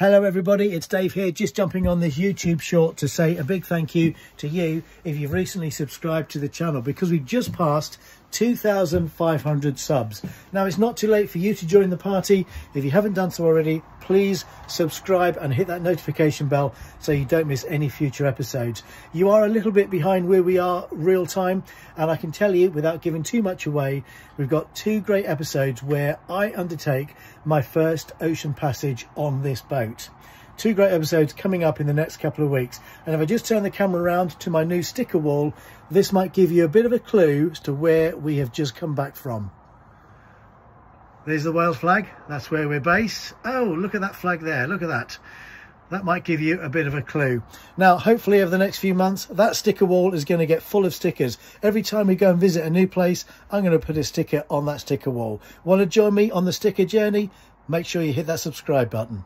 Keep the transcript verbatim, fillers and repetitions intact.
Hello everybody, it's Dave here, just jumping on this YouTube short to say a big thank you to you if you've recently subscribed to the channel, because we've just passed two thousand five hundred subs. Now it's not too late for you to join the party. If you haven't done so already, please subscribe and hit that notification bell so you don't miss any future episodes. You are a little bit behind where we are real time, and I can tell you without giving too much away, we've got two great episodes where I undertake my first ocean passage on this boat. Two great episodes coming up in the next couple of weeks, and if I just turn the camera around to my new sticker wall, this might give you a bit of a clue as to where we have just come back from. There's the Wales flag, that's where we're based. Oh, look at that flag there, look at that. That might give you a bit of a clue. Now, hopefully over the next few months, that sticker wall is going to get full of stickers. Every time we go and visit a new place, I'm going to put a sticker on that sticker wall. Want to join me on the sticker journey? Make sure you hit that subscribe button.